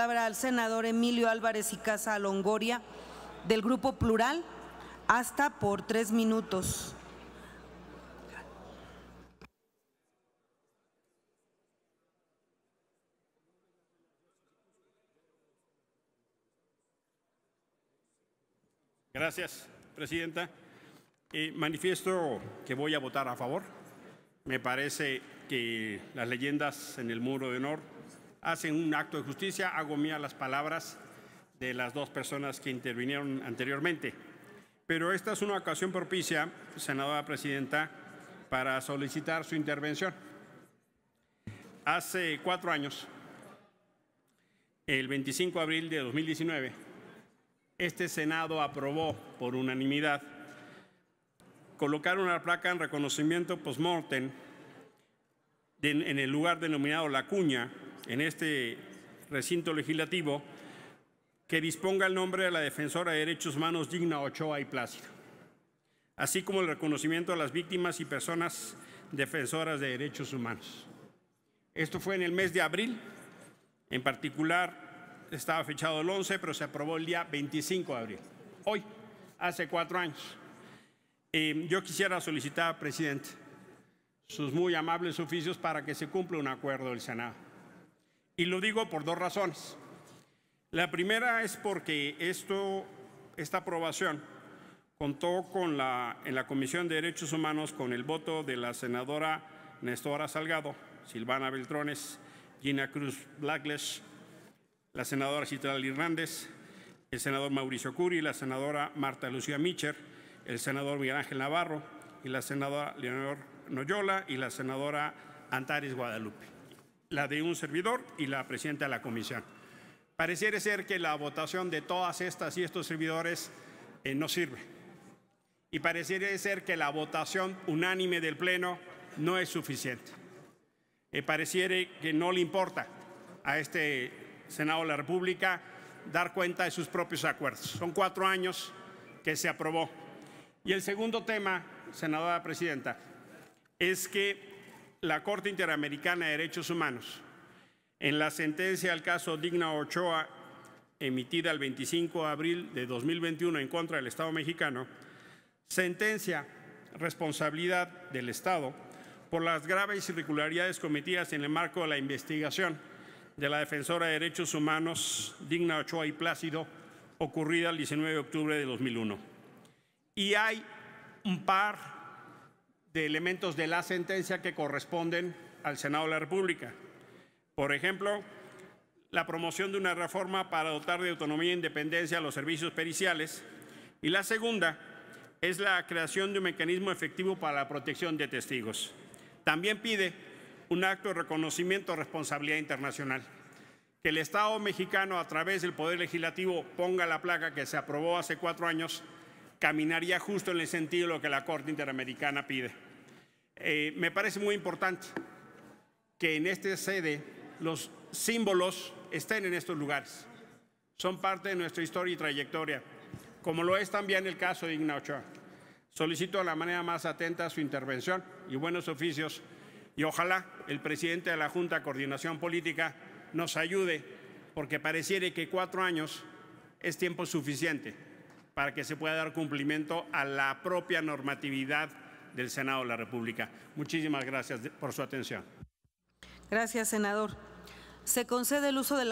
palabra al senador Emilio Álvarez y Icaza Longoria del Grupo Plural, hasta por 3 minutos. Gracias, presidenta. Manifiesto que voy a votar a favor. Me parece que las leyendas en el Muro de Honor hacen un acto de justicia. Hago mía las palabras de las dos personas que intervinieron anteriormente. Pero esta es una ocasión propicia, senadora presidenta, para solicitar su intervención. Hace 4 años, el 25 de abril de 2019, este Senado aprobó por unanimidad colocar una placa en reconocimiento post-mortem en el lugar denominado La Cuña, en este recinto legislativo, que disponga el nombre de la defensora de derechos humanos Digna Ochoa y Plácido, así como el reconocimiento a las víctimas y personas defensoras de derechos humanos. Esto fue en el mes de abril, en particular. Estaba fechado el 11, pero se aprobó el día 25 de abril, hoy, hace 4 años. Yo quisiera solicitar, presidente, sus muy amables oficios para que se cumpla un acuerdo del Senado. Y lo digo por 2 razones. La primera es porque esta aprobación contó en la Comisión de Derechos Humanos con el voto de la senadora Néstora Salgado, Silvana Beltrones, Gina Cruz Blackledge, la senadora Citlali Hernández, el senador Mauricio Curi, la senadora Marta Lucía Mícher, el senador Miguel Ángel Navarro y la senadora Leonor Noyola y la senadora Antares Guadalupe, la de un servidor y la presidenta de la comisión. Pareciera ser que la votación de todas estas y estos servidores no sirve. Y pareciera ser que la votación unánime del Pleno no es suficiente. Pareciera que no le importa a este Senado de la República dar cuenta de sus propios acuerdos. Son 4 años que se aprobó. Y el segundo tema, senadora presidenta, es que la Corte Interamericana de Derechos Humanos, en la sentencia al caso Digna Ochoa, emitida el 25 de abril de 2021 en contra del Estado mexicano, sentencia responsabilidad del Estado por las graves irregularidades cometidas en el marco de la investigación de la defensora de derechos humanos Digna Ochoa y Plácido, ocurrida el 19 de octubre de 2001. Y hay un par de elementos de la sentencia que corresponden al Senado de la República. Por ejemplo, la promoción de una reforma para dotar de autonomía e independencia a los servicios periciales. Y la segunda es la creación de un mecanismo efectivo para la protección de testigos. También pide un acto de reconocimiento de responsabilidad internacional. Que el Estado mexicano, a través del Poder Legislativo, ponga la placa que se aprobó hace 4 años, caminaría justo en el sentido de lo que la Corte Interamericana pide. Me parece muy importante que en esta sede los símbolos estén en estos lugares. Son parte de nuestra historia y trayectoria, como lo es también el caso de Digna Ochoa. Solicito de la manera más atenta su intervención y buenos oficios. Y ojalá el presidente de la Junta de Coordinación Política nos ayude, porque pareciera que 4 años es tiempo suficiente para que se pueda dar cumplimiento a la propia normatividad del Senado de la República. Muchísimas gracias por su atención. Gracias, senador. Se concede el uso de la